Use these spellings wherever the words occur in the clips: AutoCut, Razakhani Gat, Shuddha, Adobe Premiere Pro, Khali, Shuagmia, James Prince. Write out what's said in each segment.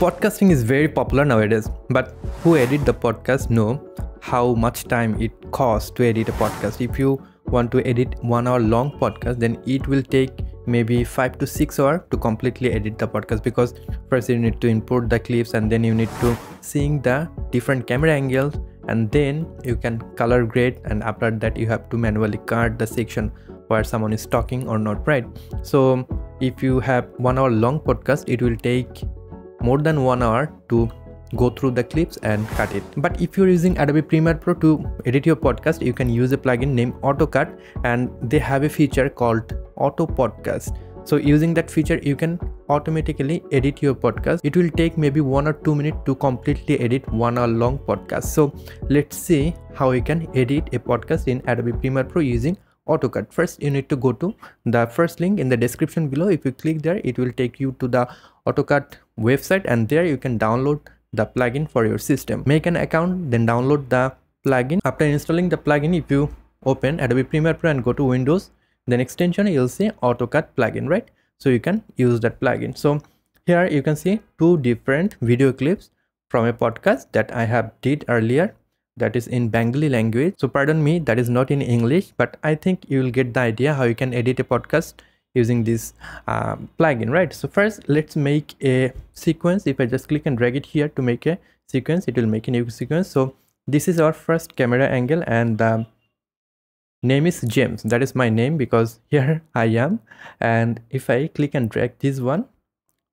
Podcasting is very popular nowadays, but who edit the podcast know how much time it costs to edit a podcast. If you want to edit 1 hour long podcast, then it will take maybe 5 to 6 hours to completely edit the podcast, because first you need to import the clips, and then you need to sync the different camera angles, and then you can color grade, and after that you have to manually cut the section where someone is talking or not, right? So if you have 1 hour long podcast, it will take more than 1 hour to go through the clips and cut it. But if you're using Adobe Premiere Pro to edit your podcast, you can use a plugin named AutoCut, and they have a feature called Auto Podcast. So using that feature, you can automatically edit your podcast. It will take maybe 1 or 2 minutes to completely edit 1 hour long podcast. So let's see how you can edit a podcast in Adobe Premiere Pro using AutoCut. First, you need to go to the first link in the description below. If you click there, it will take you to the AutoCut website, and there you can download the plugin for your system. Make an account, then download the plugin. After installing the plugin, if you open Adobe Premiere Pro and go to Windows, then extension, you'll see AutoCut plugin, right? So you can use that plugin. So here you can see 2 different video clips from a podcast that I have did earlier, that is in Bengali language. So pardon me, that is not in English, but I think you will get the idea how you can edit a podcast using this plugin, right? So first, let's make a sequence. If I just click and drag it here to make a sequence, it will make a new sequence. So this is our first camera angle, and the name is James. That is my name, because here I am. And if I click and drag this one,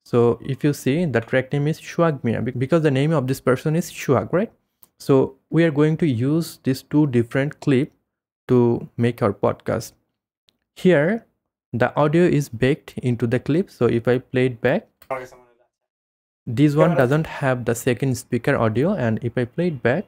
so if you see, the track name is Shuagmia, because the name of this person is Shuag, right? So we are going to use these 2 different clips to make our podcast. Here the audio is baked into the clip, so if I play it back, this one doesn't have the second speaker audio, and if I play it back,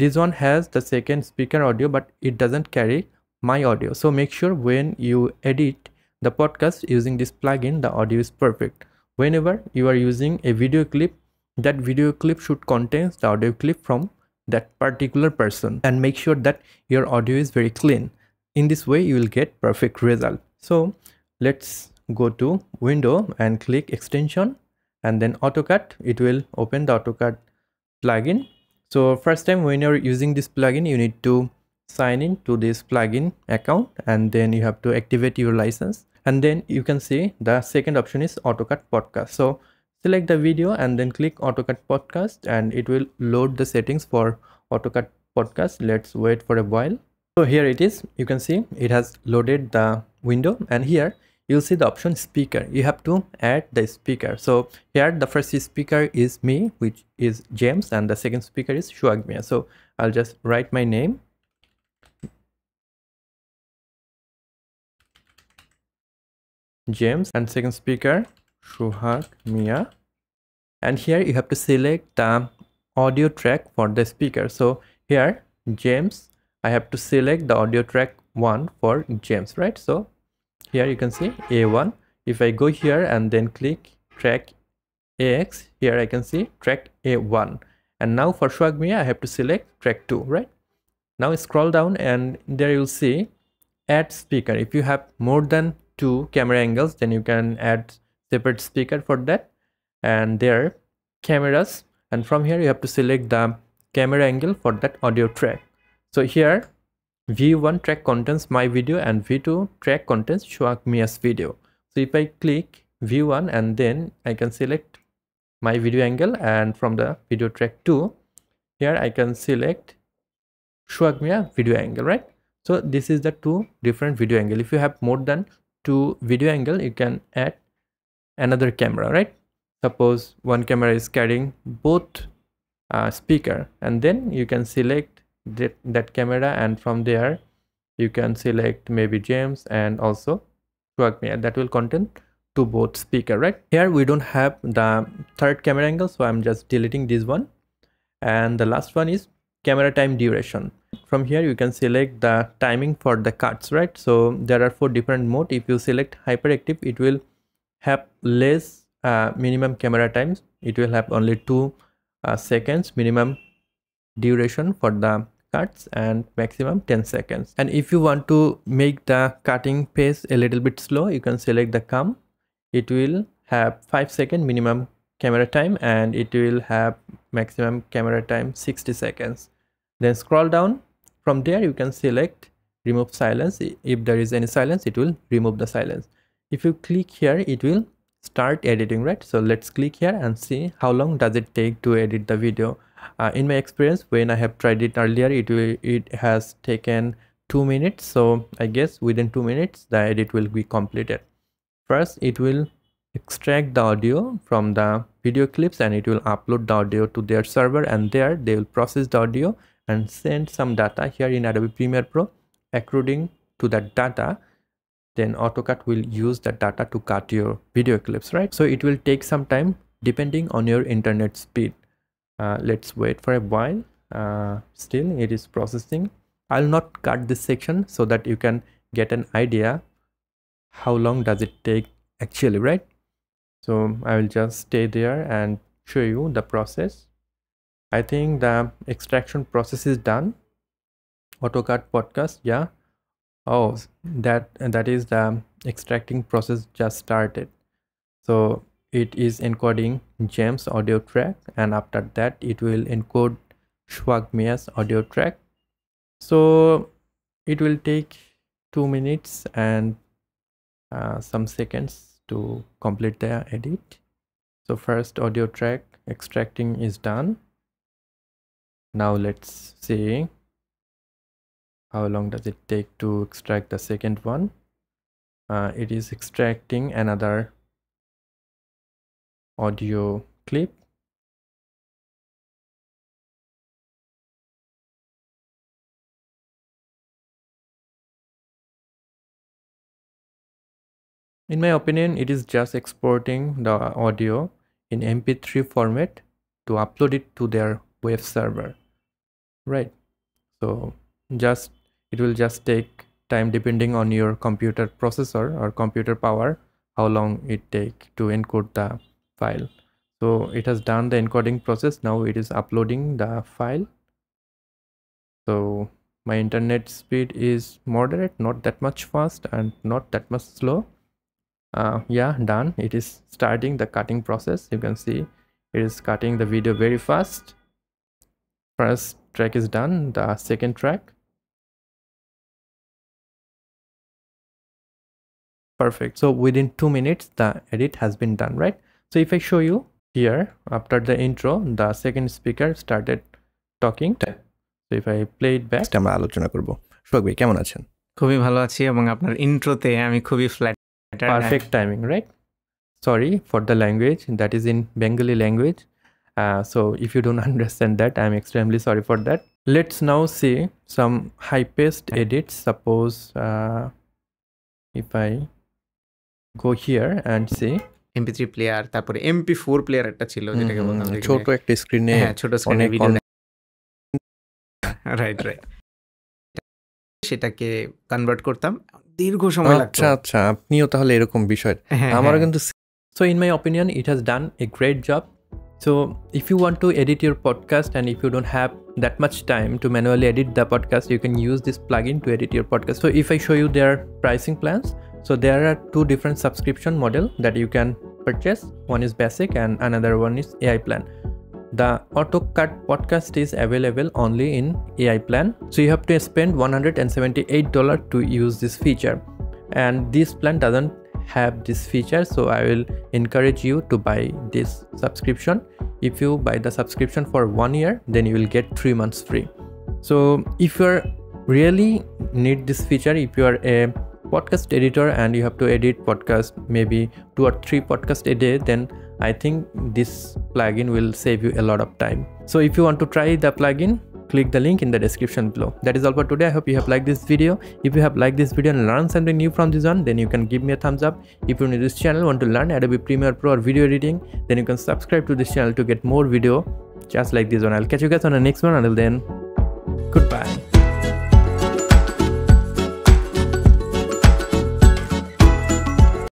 this one has the second speaker audio, but it doesn't carry my audio. So make sure when you edit the podcast using this plugin, the audio is perfect. Whenever you are using a video clip, that video clip should contain the audio clip from that particular person, and make sure that your audio is very clean. In this way, you will get perfect result. So let's go to window and click extension, and then AutoCut. It will open the AutoCut plugin. So first time when you're using this plugin, you need to sign in to this plugin account, and then you have to activate your license. And then you can see the second option is AutoCut podcast. So select the video and then click AutoCut podcast, and it will load the settings for AutoCut podcast. Let's wait for a while. So here it is. You can see it has loaded the window, and here you'll see the option speaker. You have to add the speaker. So here the first speaker is me, which is James, and the second speaker is Shuagmia. So I'll just write my name. James, and second speaker Shuagmia. And here you have to select the audio track for the speaker. So here James, I have to select the audio track 1 for James, right? So here you can see A1. If I go here and then click track AX, here I can see track A1. And now for Shuagmia, I have to select track 2, right? Now scroll down, and there you'll see add speaker. If you have more than 2 camera angles, then you can add separate speaker for that. And there cameras, and from here you have to select the camera angle for that audio track. So here V1 track contains my video, and V2 track contains Shuagmia's video. So if I click V1, and then I can select my video angle, and from the video track 2, here I can select Shuagmia video angle, right? So this is the 2 different video angle. If you have more than 2 video angle, you can add another camera, right? Suppose one camera is carrying both speaker, and then you can select that camera, and from there you can select maybe James and also Shuagmia. That will contain to both speaker, right? Here we don't have the third camera angle, so I'm just deleting this one. And the last one is camera time duration. From here you can select the timing for the cuts, right? So there are 4 different modes. If you select hyperactive, it will have less minimum camera times. It will have only 2 seconds minimum duration for the cuts, and maximum 10 seconds. And if you want to make the cutting pace a little bit slow, you can select the cam. It will have 5 seconds minimum camera time, and it will have maximum camera time 60 seconds. Then scroll down. From there you can select remove silence. If there is any silence, it will remove the silence. If you click here, it will start editing, right? So let's click here and see how long does it take to edit the video. In my experience, when I have tried it earlier, it has taken 2 minutes. So I guess within 2 minutes the edit will be completed. First it will extract the audio from the video clips and it will upload the audio to their server, and there they will process the audio and send some data here in Adobe Premiere Pro. According to that data, then AutoCut will use that data to cut your video clips, right? So it will take some time depending on your internet speed. Let's wait for a while. Still it is processing. I'll not cut this section so that you can get an idea how long does it take actually, right? So I will just stay there and show you the process. I think the extraction process is done. AutoCut podcast, yeah. Oh, that is the extracting process just started. So it is encoding James' audio track, and after that it will encode Shwagmia's audio track. So it will take 2 minutes and some seconds to complete the edit. So first audio track extracting is done. Now let's see how long does it take to extract the second one. It is extracting another audio clip. In my opinion, it is just exporting the audio in MP3 format to upload it to their web server, right? So it will just take time depending on your computer processor or computer power, how long it take to encode the file. So it has done the encoding process. Now it is uploading the file. So my internet speed is moderate, not that much fast and not that much slow. Yeah, done. It is starting the cutting process. You can see it is cutting the video very fast. First track is done, the second track. Perfect. So within 2 minutes the edit has been done, right? So if I show you here, after the intro the second speaker started talking. So if I play it back, আমরা আলোচনা করব। শোক ভাই কেমন আছেন? খুবই ভালো আছি, এবং আপনার ইন্ট্রোতে আমি খুবই flat. Perfect timing, right? Sorry for the language, that is in Bengali language. So if you don't understand that, I'm extremely sorry for that. Let's now see some high-paced edits. Suppose if I go here and see mp3 player, তারপরে mp4 player একটা ছিল যেটাকে বললাম ছোট একটা স্ক্রিনে, হ্যাঁ ছোট স্ক্রিনে ভিডিও, রাইট রাইট, সেটাকে কনভার্ট করতাম, দীর্ঘ সময় লাগতো। আচ্ছা আচ্ছা, আপনিও তাহলে এরকম বিষয় আমারও কিন্তু। So in my opinion it has done a great job. So if you want to edit your podcast and if you don't have that much time to manually edit the podcast, you can use this plugin to edit your podcast. So if I show you their pricing plans, so there are two different subscription model that you can purchase. One is basic and another one is AI plan. The AutoCut podcast is available only in AI plan. So you have to spend $178 to use this feature. And this plan doesn't have this feature. So I will encourage you to buy this subscription. If you buy the subscription for 1 year, then you will get 3 months free. So if you really need this feature, if you are a podcast editor and you have to edit podcast maybe 2 or 3 podcasts a day, then I think this plugin will save you a lot of time. So if you want to try the plugin, click the link in the description below. That is all for today. I hope you have liked this video. If you have liked this video and learned something new from this one, then you can give me a thumbs up. If you're new to this channel, want to learn Adobe Premiere Pro or video editing, then you can subscribe to this channel to get more video just like this one. I'll catch you guys on the next one. Until then, goodbye.